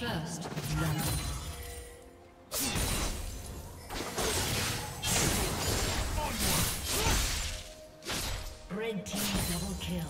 First round. Red team double kill.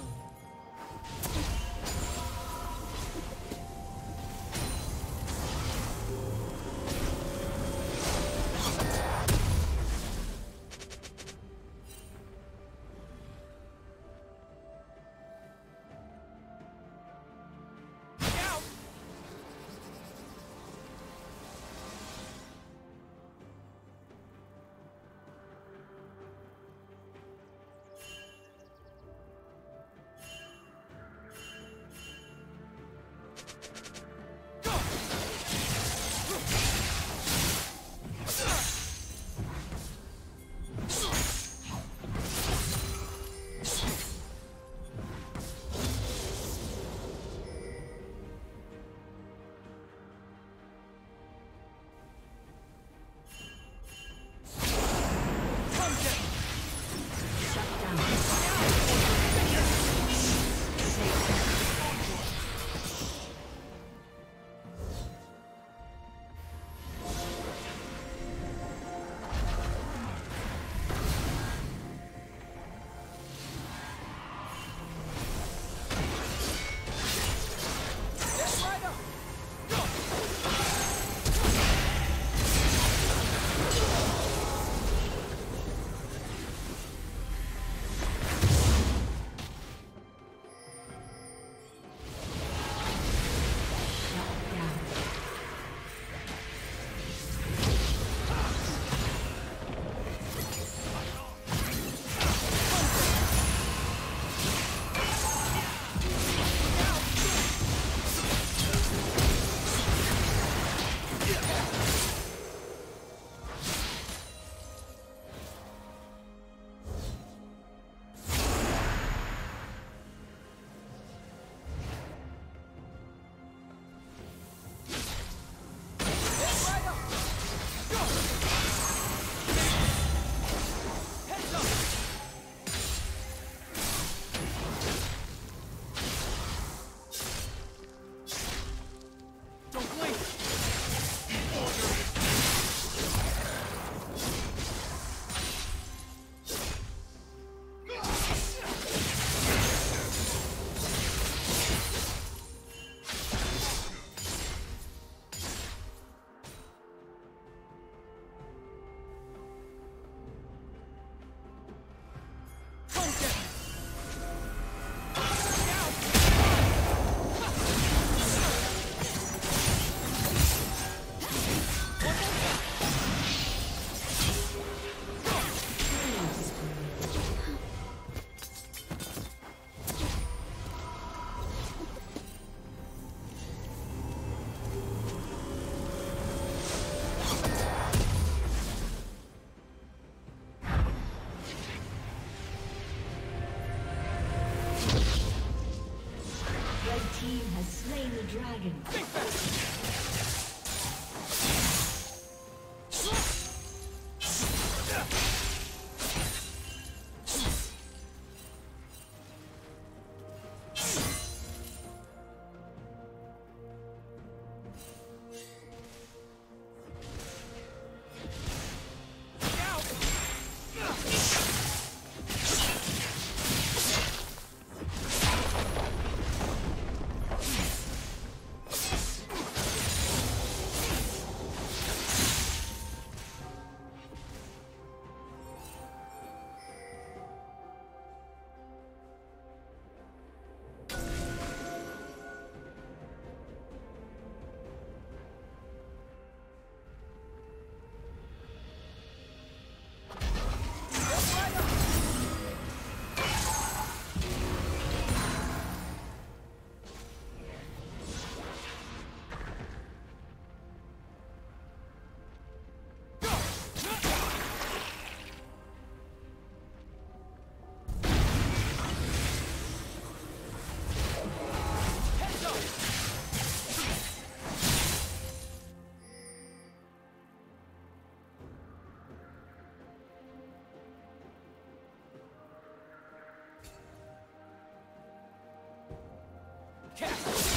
slain the dragon. Yes!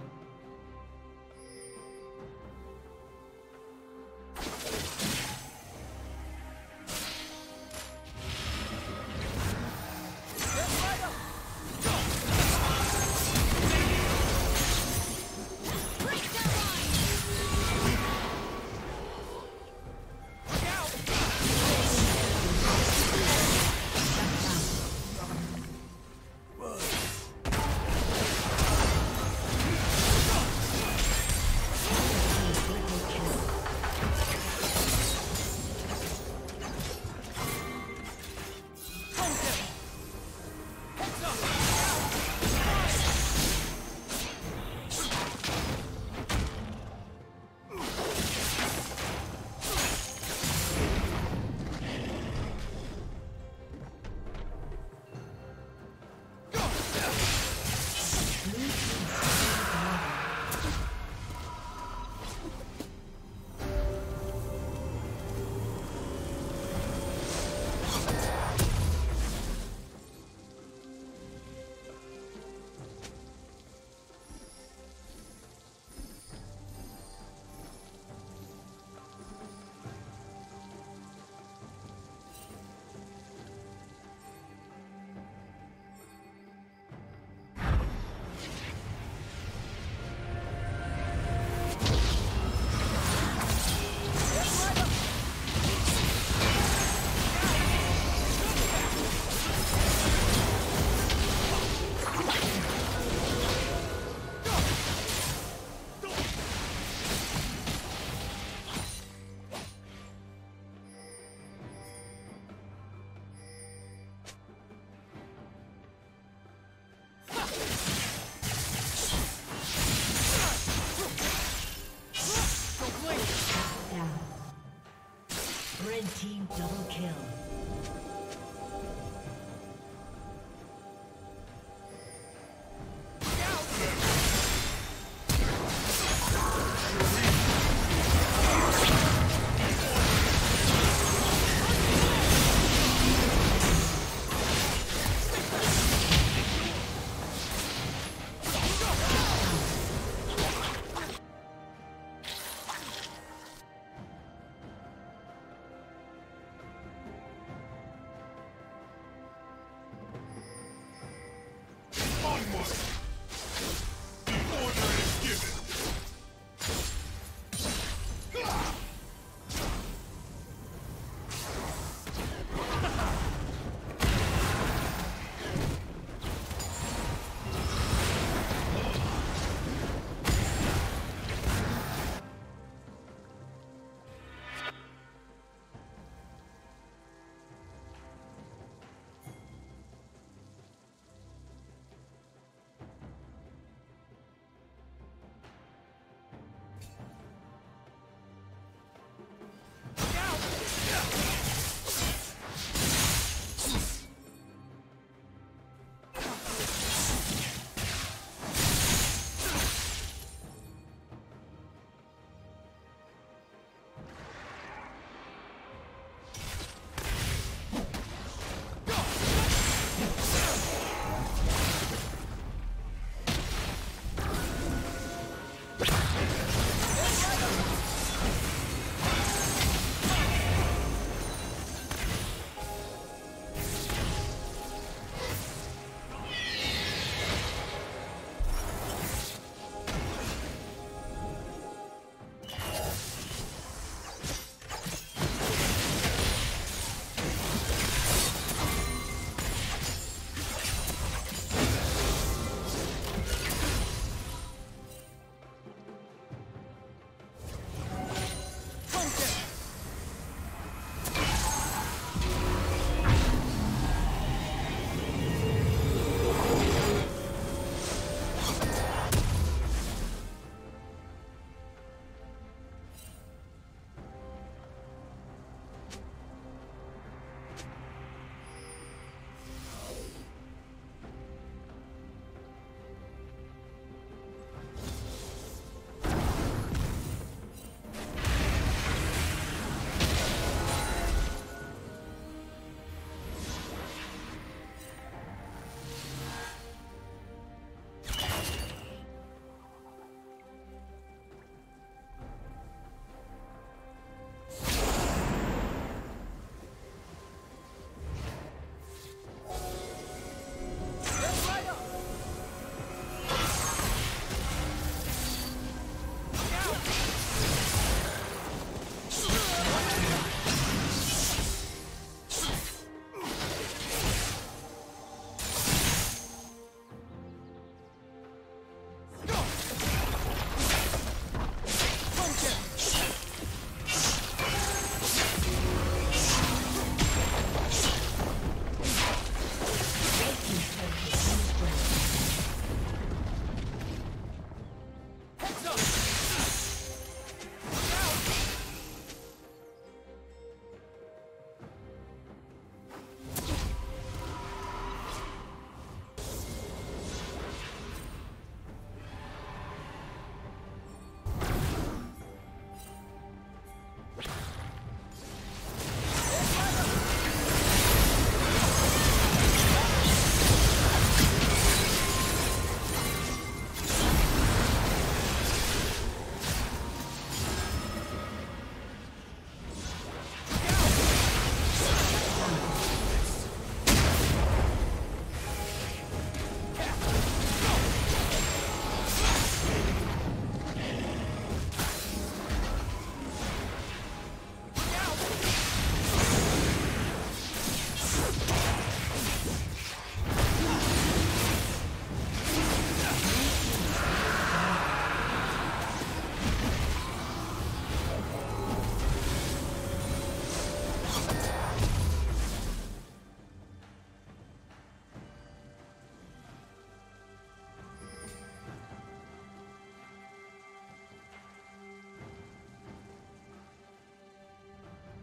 Team double kill.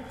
Red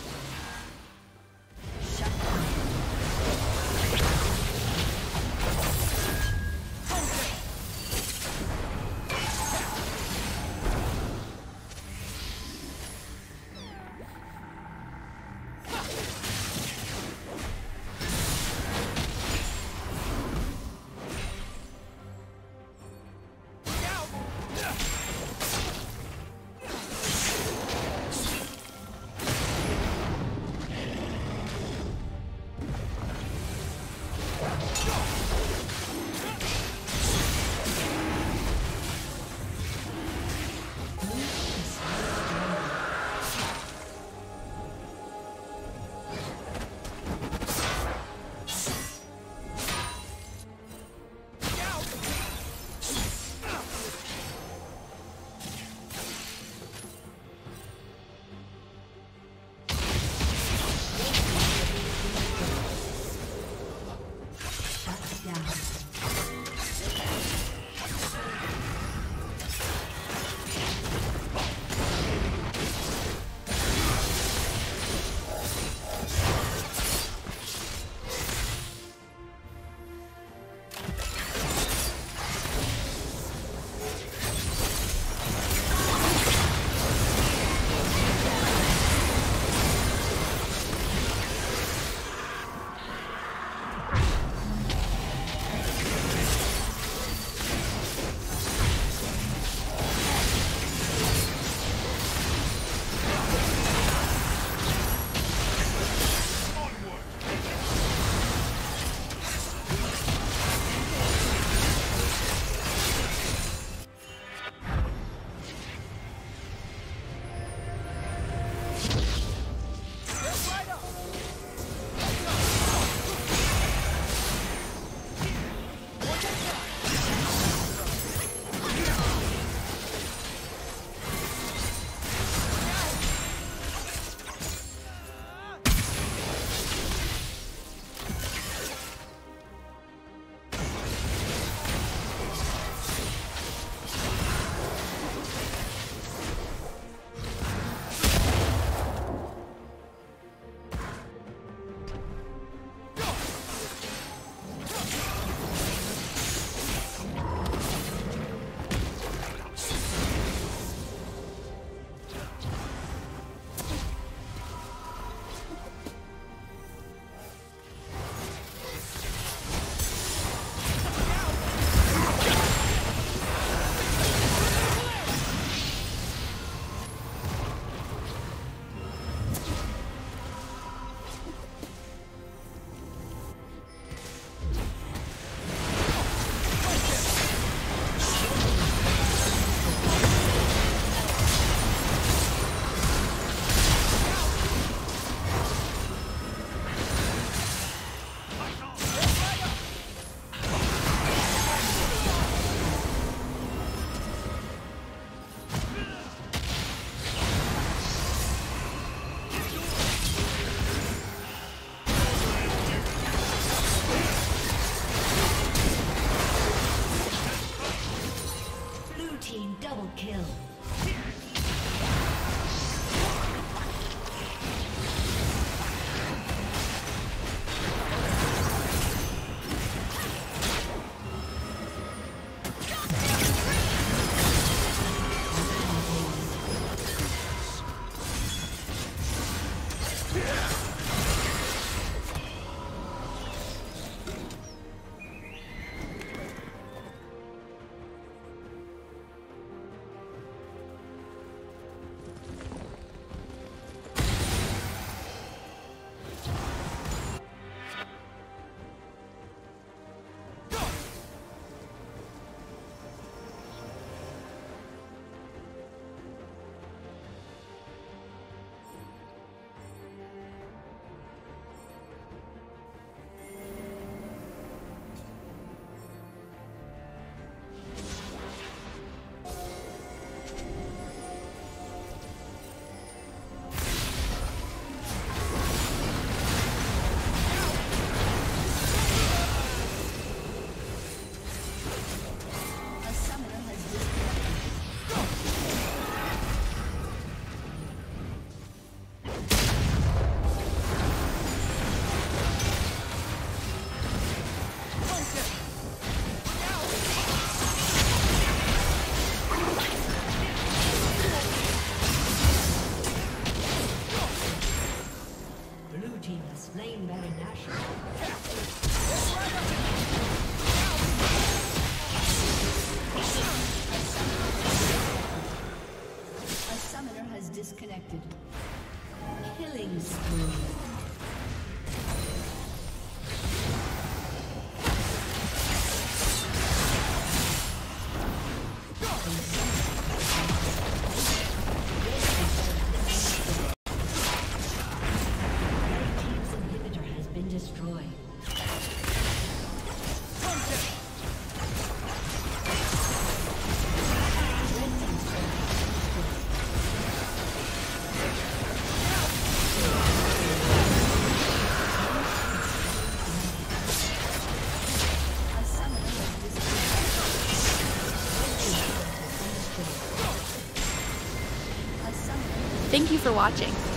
Thank you for watching.